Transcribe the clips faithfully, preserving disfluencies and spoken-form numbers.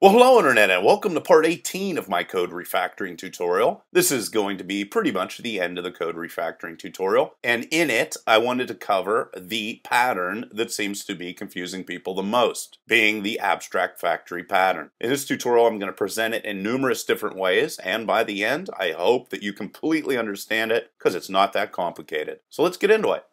Well, hello Internet, and welcome to part eighteen of my code refactoring tutorial. This is going to be pretty much the end of the code refactoring tutorial, and in it I wanted to cover the pattern that seems to be confusing people the most, being the abstract factory pattern. In this tutorial I'm going to present it in numerous different ways, and by the end I hope that you completely understand it, because it's not that complicated. So let's get into it.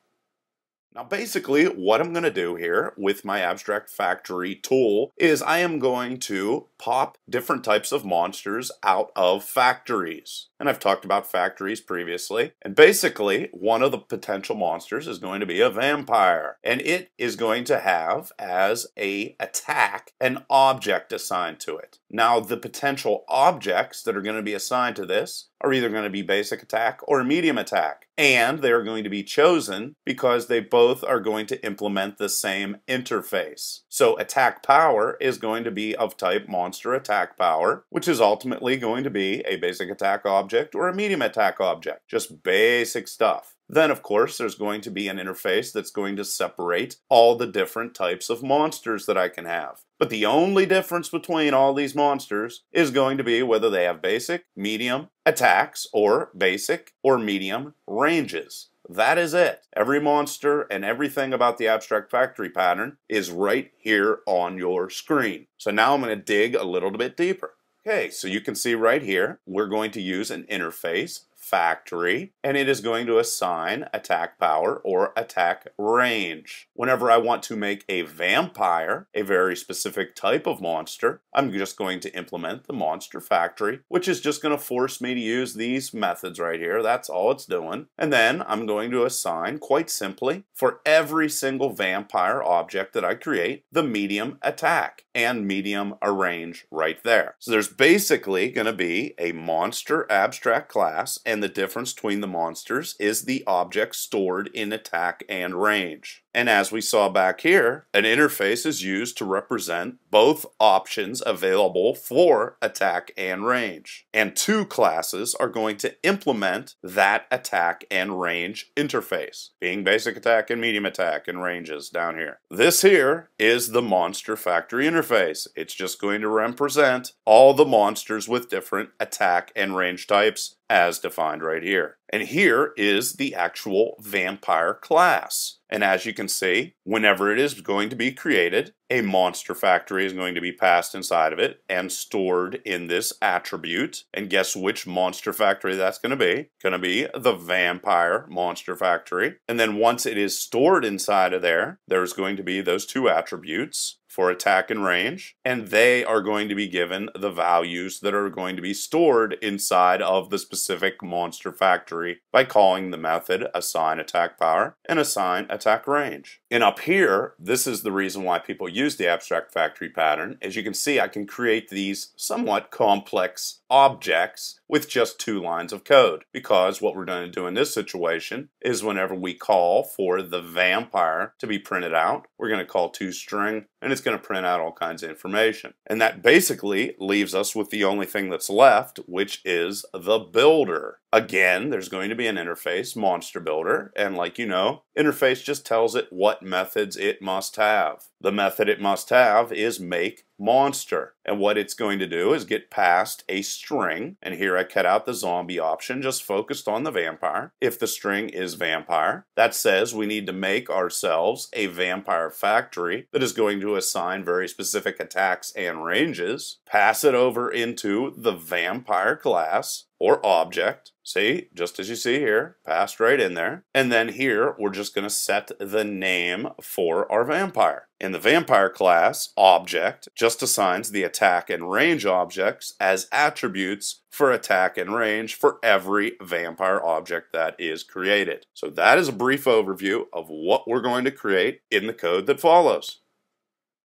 Now basically what I'm going to do here with my Abstract Factory tool is I am going to pop different types of monsters out of factories. And I've talked about factories previously. And basically one of the potential monsters is going to be a vampire. And it is going to have as a attack an object assigned to it. Now the potential objects that are going to be assigned to this are either going to be basic attack or medium attack. And they are going to be chosen because they both are going to implement the same interface. So attack power is going to be of type monster attack power, which is ultimately going to be a basic attack object or a medium attack object. Just basic stuff. Then, of course, there's going to be an interface that's going to separate all the different types of monsters that I can have. But the only difference between all these monsters is going to be whether they have basic, medium, attacks, or basic or medium ranges. That is it. Every monster and everything about the abstract factory pattern is right here on your screen. So now I'm going to dig a little bit deeper. Okay, so you can see right here, we're going to use an interface, factory, and it is going to assign attack power or attack range. Whenever I want to make a vampire, a very specific type of monster, I'm just going to implement the monster factory, which is just going to force me to use these methods right here. That's all it's doing. And then I'm going to assign, quite simply, for every single vampire object that I create, the medium attack and medium range right there. So there's basically going to be a monster abstract class, and the difference between the monsters is the object stored in attack and range. And as we saw back here, an interface is used to represent both options available for attack and range. And two classes are going to implement that attack and range interface, being basic attack and medium attack and ranges down here. This here is the monster factory interface. It's just going to represent all the monsters with different attack and range types as defined right here. And here is the actual vampire class. And as you can see, whenever it is going to be created, a monster factory is going to be passed inside of it and stored in this attribute. And guess which monster factory that's going to be? Going to be the vampire monster factory. And then once it is stored inside of there, there's going to be those two attributes for attack and range, and they are going to be given the values that are going to be stored inside of the specific monster factory by calling the method assign attack power and assign attack range. And up here, this is the reason why people use the abstract factory pattern. As you can see, I can create these somewhat complex objects with just two lines of code, because what we're going to do in this situation is whenever we call for the vampire to be printed out, we're going to call toString, and it's going to print out all kinds of information. And that basically leaves us with the only thing that's left, which is the builder. Again, there's going to be an interface, monster builder, and like you know, interface just tells it what methods it must have. The method it must have is make monster, and what it's going to do is get passed a string, and here I cut out the zombie option, just focused on the vampire. If the string is vampire, that says we need to make ourselves a vampire factory that is going to assign very specific attacks and ranges, pass it over into the vampire class or object, see, just as you see here, passed right in there. And then here, we're just going to set the name for our vampire. In the vampire class, object just assigns the attack and range objects as attributes for attack and range for every vampire object that is created. So that is a brief overview of what we're going to create in the code that follows.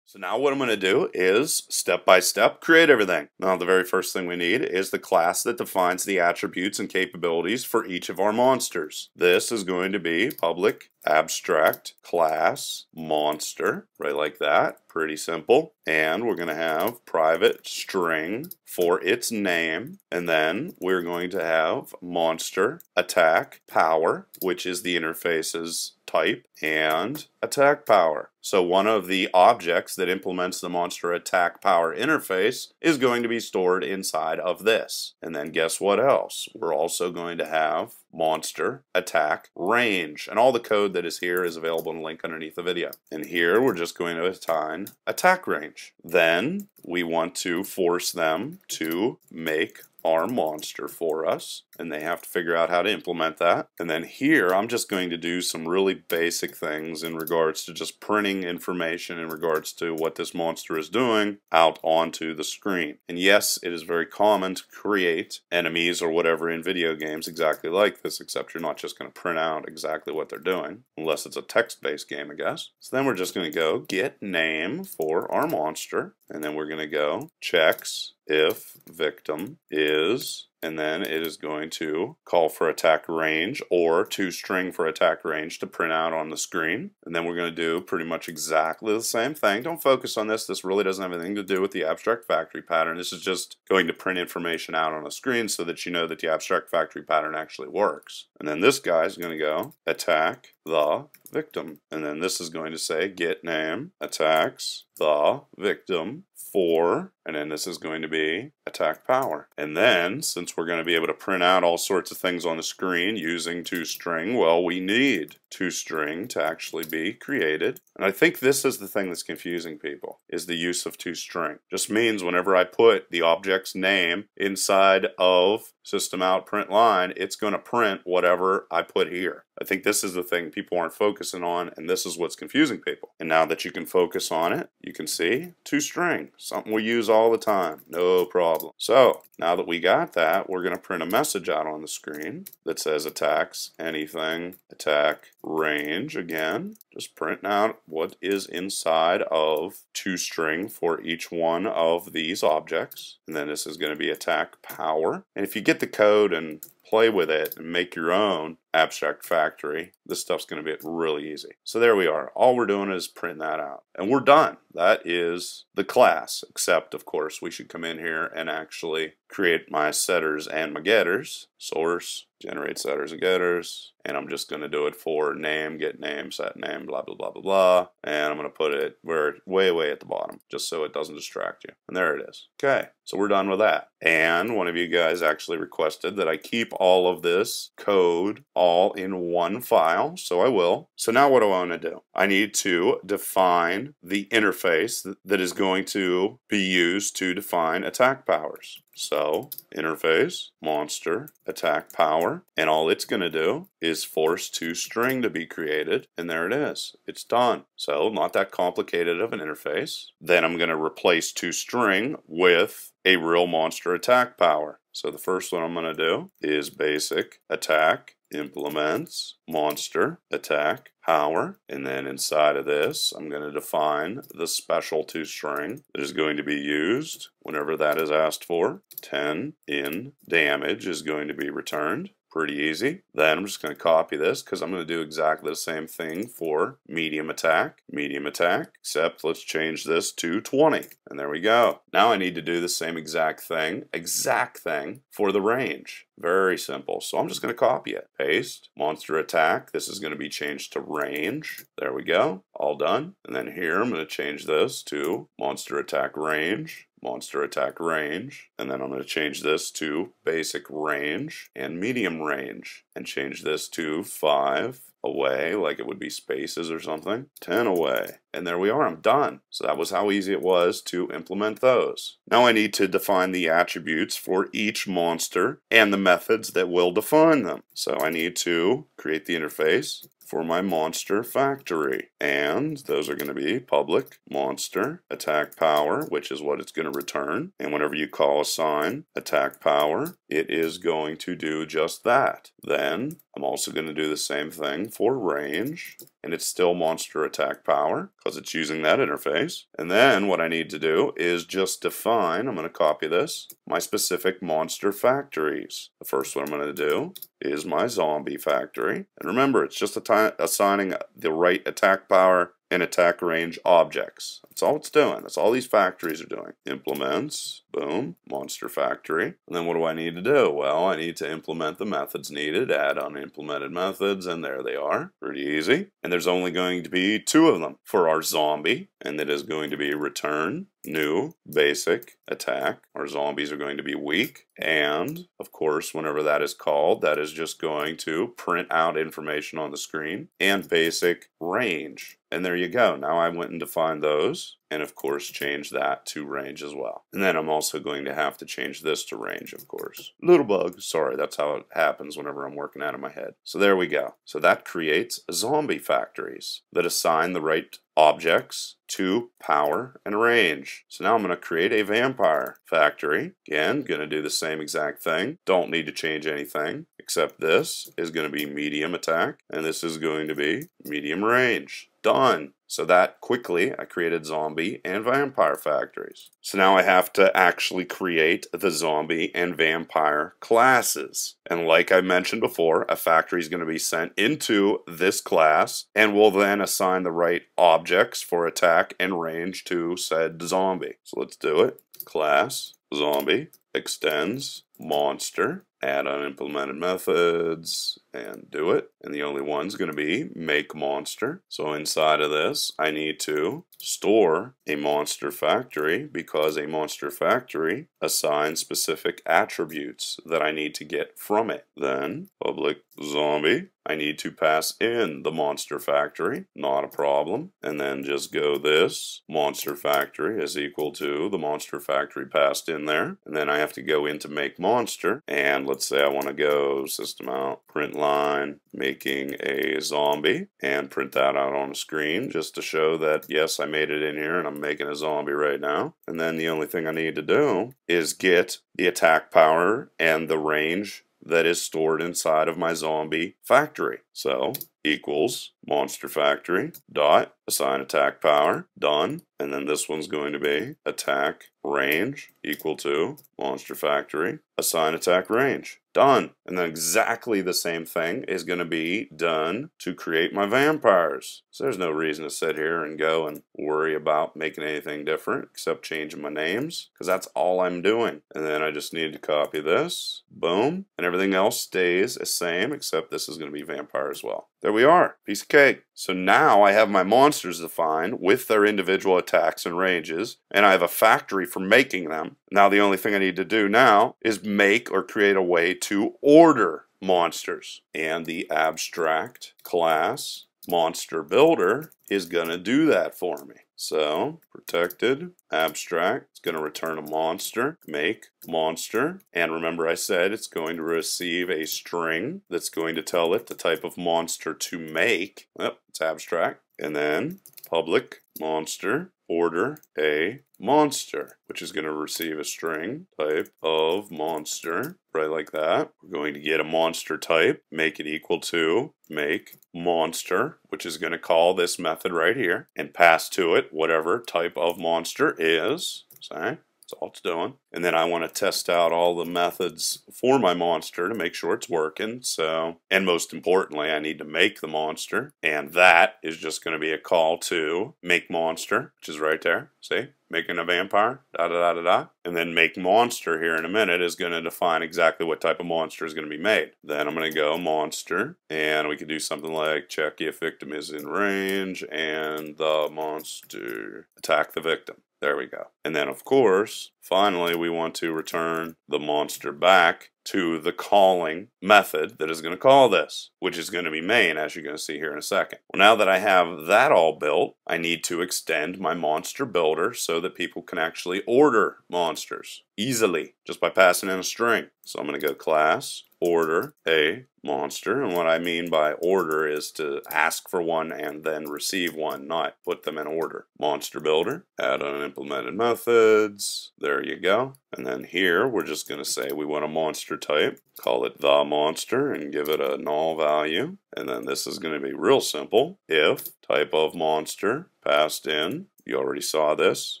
So now what I'm going to do is, step by step, create everything. Now the very first thing we need is the class that defines the attributes and capabilities for each of our monsters. This is going to be public abstract class monster, right like that. Pretty simple. And we're going to have private string for its name, and then we're going to have monster attack power, which is the interface's type, and attack power. So one of the objects that implements the monster attack power interface is going to be stored inside of this. And then guess what else? We're also going to have monster attack range. And all the code that is here is available in a link underneath the video. And here we're just going to assign attack range. Then we want to force them to make our monster for us, and they have to figure out how to implement that. And then here I'm just going to do some really basic things in regards to just printing information in regards to what this monster is doing out onto the screen. And yes, it is very common to create enemies or whatever in video games exactly like this, except you're not just going to print out exactly what they're doing, unless it's a text-based game, I guess. So then we're just going to go get name for our monster, and then we're going to go checks if victim is, and then it is going to call for attack range or toString for attack range to print out on the screen. And then we're going to do pretty much exactly the same thing. Don't focus on this. This really doesn't have anything to do with the abstract factory pattern. This is just going to print information out on a screen so that you know that the abstract factory pattern actually works. And then this guy is going to go attack the victim. And then this is going to say get name attacks the victim for, and then this is going to be attack power. And then since we're going to be able to print out all sorts of things on the screen using toString, well, we need toString to actually be created. And I think this is the thing that's confusing people, is the use of toString. Just means whenever I put the object's name inside of system out print line, it's going to print whatever I put here. I think this is the thing people aren't focusing on, and this is what's confusing people. And now that you can focus on it, you can see toString, something we use all the time, no problem. So now that we got that, we're going to print a message out on the screen that says attacks anything, attack range again, just printing out what is inside of toString for each one of these objects. And then this is going to be attack power. And if you get the code and play with it and make your own abstract factory, this stuff's going to be really easy. So there we are. All we're doing is printing that out. And we're done. That is the class, except of course we should come in here and actually create my setters and my getters. Source, generate setters and getters. And I'm just going to do it for name, get name, set name, blah, blah, blah, blah, blah. And I'm going to put it where way, way at the bottom, just so it doesn't distract you. And there it is. Okay, so we're done with that. And one of you guys actually requested that I keep all of this code all in one file, so I will. So now what do I want to do? I need to define the interface that is going to be used to define attack powers. So interface, monster, attack power, and all it's going to do is force toString to be created, and there it is. It's done. So not that complicated of an interface. Then I'm going to replace toString with a real monster attack power. So the first one I'm going to do is basic attack implements monster attack power, and then inside of this I'm going to define the special toString that is going to be used whenever that is asked for. ten in damage is going to be returned. Pretty easy. Then I'm just going to copy this because I'm going to do exactly the same thing for medium attack, medium attack, except let's change this to twenty. And there we go. Now I need to do the same exact thing, exact thing for the range. Very simple. So I'm just going to copy it. Paste, monster attack. This is going to be changed to range. There we go. All done. And then here I'm going to change this to monster attack range. Monster attack range, and then I'm going to change this to basic range and medium range, and change this to five away, like it would be spaces or something, ten away, and there we are. I'm done. So that was how easy it was to implement those. Now I need to define the attributes for each monster and the methods that will define them. So I need to create the interface for my monster factory, and those are going to be public monster attack power, which is what it's going to return. And whenever you call assign attack power, it is going to do just that. Then I'm also going to do the same thing for range, and it's still monster attack power because it's using that interface. And then what I need to do is just define, I'm going to copy this, my specific monster factories. The first one I'm going to do is my zombie factory. And remember, it's just assigning the right attack power and attack range objects. That's all it's doing. That's all these factories are doing. Implements, boom, monster factory. And then what do I need to do? Well, I need to implement the methods needed, add unimplemented methods, and there they are. Pretty easy. And there's only going to be two of them for our zombie, and that is going to be return, new, basic, attack. Our zombies are going to be weak, and of course whenever that is called, that is just going to print out information on the screen, and basic range. And there you go. Now I went and defined those, and of course change that to range as well. And then I'm also going to have to change this to range, of course. Little bug, sorry, that's how it happens whenever I'm working out of my head. So there we go. So that creates zombie factories that assign the right objects to power and range. So now I'm going to create a vampire factory. Again, going to do the same exact thing. Don't need to change anything, except this is going to be medium attack, and this is going to be medium range. Done. So that quickly I created zombie and vampire factories. So now I have to actually create the zombie and vampire classes. And like I mentioned before, a factory is going to be sent into this class and will then assign the right objects for attack and range to said zombie. So let's do it. Class zombie extends monster, add unimplemented methods, and do it. And the only one's going to be make monster. So inside of this, I need to store a monster factory, because a monster factory assigns specific attributes that I need to get from it. Then public zombie, I need to pass in the monster factory, not a problem. And then just go this monster factory is equal to the monster factory passed in there. And then I have to go into make monster, and let's say I want to go system out print line making a zombie, and print that out on the screen just to show that yes, I made it in here and I'm making a zombie right now. And then the only thing I need to do is get the attack power and the range that is stored inside of my zombie factory. So equals monster factory dot assign attack power, done. And then this one's going to be attack range equal to monster factory assign attack range, done. And then exactly the same thing is going to be done to create my vampires. So there's no reason to sit here and go and worry about making anything different except changing my names, because that's all I'm doing. And then I just need to copy this, boom, and everything else stays the same, except this is going to be vampire as well. There we are. Piece of cake. So now I have my monsters defined with their individual attacks and ranges, and I have a factory for making them. Now the only thing I need to do now is make or create a way to order monsters. And the abstract class monster builder is going to do that for me. So protected abstract, it's going to return a monster, make monster, and remember I said it's going to receive a string that's going to tell it the type of monster to make. Yep, it's abstract. And then public monster order a monster, which is going to receive a string type of monster, right like that. We're going to get a monster type, make it equal to make monster, which is going to call this method right here, and pass to it whatever type of monster is. Sorry, that's all it's doing. And then I want to test out all the methods for my monster to make sure it's working. So, and most importantly, I need to make the monster, and that is just going to be a call to make monster, which is right there. See? Making a vampire, da da da da da. And then make monster here in a minute is going to define exactly what type of monster is going to be made. Then I'm going to go monster, and we could do something like check if victim is in range, and the monster attack the victim. There we go. And then of course, finally, we want to return the monster back to the calling method that is going to call this, which is going to be main, as you're going to see here in a second. Well, now that I have that all built, I need to extend my monster builder so that people can actually order monsters easily just by passing in a string. So I'm going to go class order a monster, and what I mean by order is to ask for one and then receive one, not put them in order. Monster builder, add unimplemented methods, there you go. And then here we're just going to say we want a monster type, call it the monster, and give it a null value. And then this is going to be real simple. If type of monster passed in, you already saw this,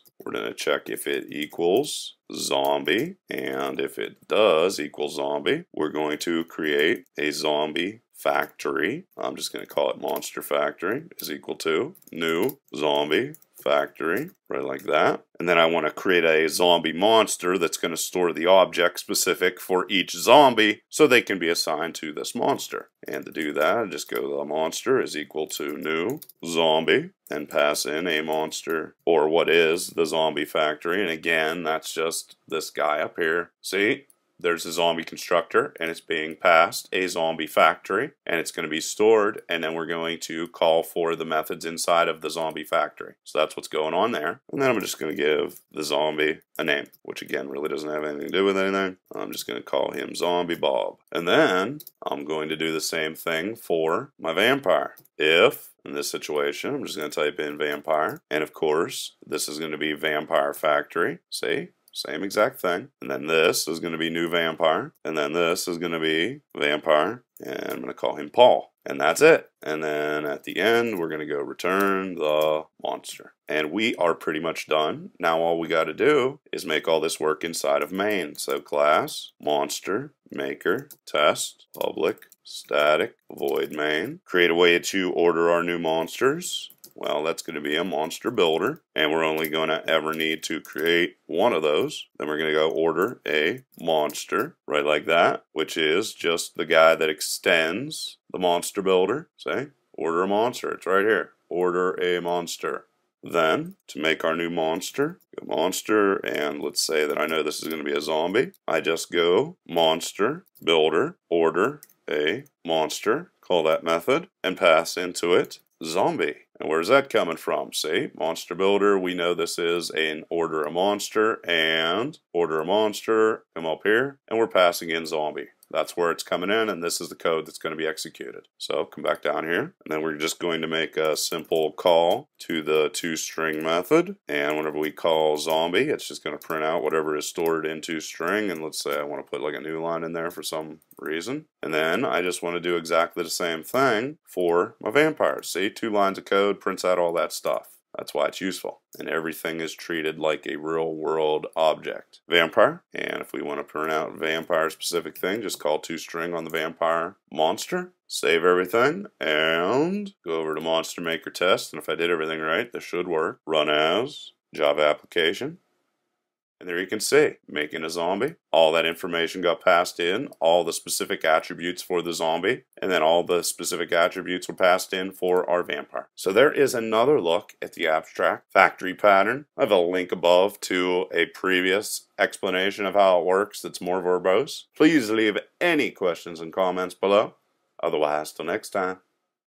we're going to check if it equals zombie, and if it does equal zombie, we're going to create a zombie factory, I'm just going to call it monster factory, is equal to new zombie factory, right like that. And then I want to create a zombie monster that's going to store the object specific for each zombie so they can be assigned to this monster. And to do that, I just go to the monster is equal to new zombie and pass in a monster, or what is the zombie factory. And again, that's just this guy up here. See? There's a zombie constructor, and it's being passed a zombie factory, and it's going to be stored, and then we're going to call for the methods inside of the zombie factory. So that's what's going on there. And then I'm just going to give the zombie a name, which again really doesn't have anything to do with anything. I'm just going to call him Zombie Bob. And then I'm going to do the same thing for my vampire. If in this situation, I'm just going to type in vampire, and of course this is going to be vampire factory. See? Same exact thing. And then this is going to be new vampire. And then this is going to be vampire. And I'm going to call him Paul. And that's it. And then at the end, we're going to go return the monster. And we are pretty much done. Now all we got to do is make all this work inside of main. So class, monster, maker, test, public, static, void main. Create a way to order our new monsters. Well, that's going to be a monster builder, and we're only going to ever need to create one of those. Then we're going to go order a monster, right like that, which is just the guy that extends the monster builder. Say, order a monster. It's right here. Order a monster. Then, to make our new monster, go monster, and let's say that I know this is going to be a zombie. I just go monster builder, order a monster, call that method, and pass into it zombie. And where's that coming from? See, monster builder, we know this is an order a monster, and order a monster, come up here, and we're passing in zombie. That's where it's coming in, and this is the code that's going to be executed. So come back down here, and then we're just going to make a simple call to the toString method, and whenever we call zombie, it's just going to print out whatever is stored in toString, and let's say I want to put like a new line in there for some reason. And then I just want to do exactly the same thing for my vampire. See, two lines of code prints out all that stuff. That's why it's useful. And everything is treated like a real world object. Vampire, and if we want to print out vampire specific thing, just call toString on the vampire monster. Save everything, and go over to monster maker test, and if I did everything right, this should work. Run as Java application. And there you can see, making a zombie. All that information got passed in, all the specific attributes for the zombie, and then all the specific attributes were passed in for our vampire. So there is another look at the abstract factory pattern. I have a link above to a previous explanation of how it works that's more verbose. Please leave any questions and comments below. Otherwise, till next time.